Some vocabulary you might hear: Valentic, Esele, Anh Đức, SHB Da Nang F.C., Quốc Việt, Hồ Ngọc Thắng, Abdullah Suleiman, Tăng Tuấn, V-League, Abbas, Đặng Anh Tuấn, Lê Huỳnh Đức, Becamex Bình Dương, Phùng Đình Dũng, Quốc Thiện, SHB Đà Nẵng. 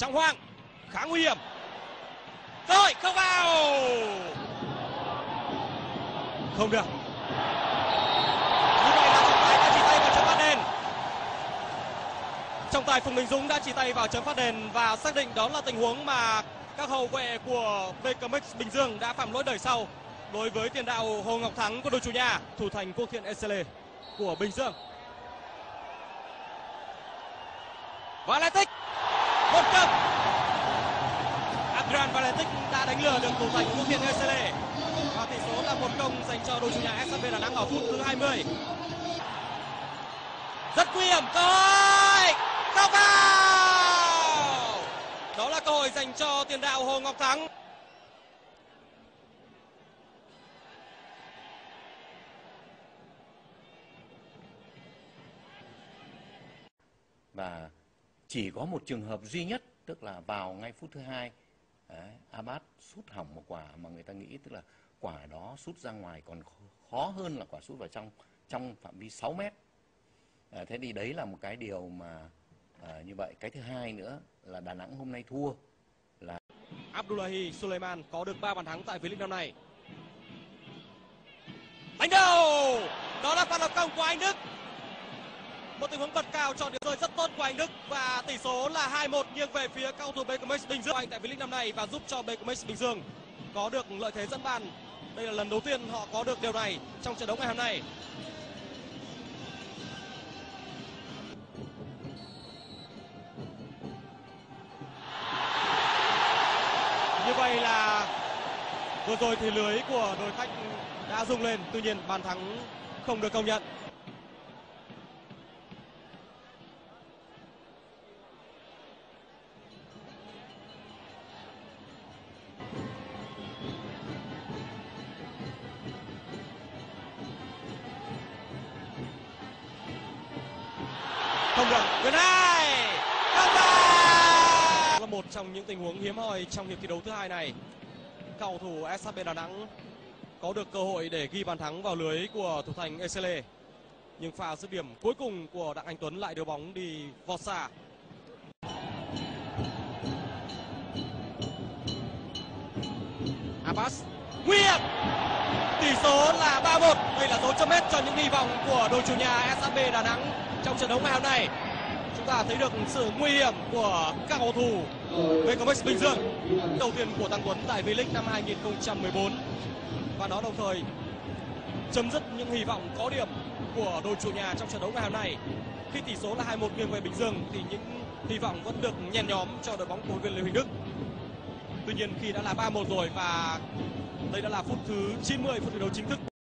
Trọng Hoàng khá nguy hiểm. Rồi không vào. Không được. Như vậy là trọng tài đã chỉ tay vào chấm phạt đền. Trọng tài Phùng Đình Dũng đã chỉ tay vào chấm phạt đền và xác định đó là tình huống mà các hậu vệ của Becamex Bình Dương đã phạm lỗi đời sau đối với tiền đạo Hồ Ngọc Thắng của đội chủ nhà, thủ thành Quốc Thiện Esele của Bình Dương. Valentic một cấm. Valentic đã đánh lừa được thủ thành Quốc Việt Esele và tỷ số là 1-0 dành cho đội chủ nhà SHB Đà Nẵng ở phút thứ 20. Rất nguy hiểm, cơ hội không vào. Đó là cơ hội dành cho tiền đạo Hồ Ngọc Thắng. Và chỉ có một trường hợp duy nhất, tức là vào ngay phút thứ 2 Abbas sút hỏng một quả mà người ta nghĩ, tức là quả đó sút ra ngoài còn khó hơn là quả sút vào trong phạm vi 6 mét. Thế thì đấy là một cái điều mà như vậy. Cái thứ hai nữa là Đà Nẵng hôm nay thua là Abdullah Suleiman có được 3 bàn thắng tại V-League năm nay. Đánh đầu, đó là pha lập công của Anh Đức. Một tình huống bật cao, chọn điểm rơi rất tốt của Anh Đức và tỷ số là 2-1 nghiêng về phía cầu thủ Becamex Bình Dương tại V-League năm nay và giúp cho Becamex Bình Dương có được lợi thế dẫn bàn. Đây là lần đầu tiên họ có được điều này trong trận đấu ngày hôm nay. Như vậy là vừa rồi thì lưới của đội khách đã rung lên, tuy nhiên bàn thắng không được công nhận. Không được, Việt Nam không vào. Là một trong những tình huống hiếm hoi trong hiệp thi đấu thứ hai này. Cầu thủ SHB Đà Nẵng có được cơ hội để ghi bàn thắng vào lưới của thủ thành Esele, nhưng pha dứt điểm cuối cùng của Đặng Anh Tuấn lại đưa bóng đi vọt xa. Abbas nguy hiểm. Tỷ số là 3-1. Đây là dấu chấm hết cho những hy vọng của đội chủ nhà SHB Đà Nẵng trong trận đấu ngày hôm nay. Chúng ta thấy được sự nguy hiểm của các cầu thủ Becamex Bình Dương, đầu tiên của Tăng Tuấn tại V-League năm 2014, và nó đồng thời chấm dứt những hy vọng có điểm của đội chủ nhà trong trận đấu ngày hôm nay. Khi tỷ số là 2-1 nghiêng về Bình Dương thì những hy vọng vẫn được nhen nhóm cho đội bóng của huấn luyện viên Lê Huỳnh Đức. Tuy nhiên khi đã là 3-1 rồi và đây đã là phút thứ 90, phút thi đấu chính thức.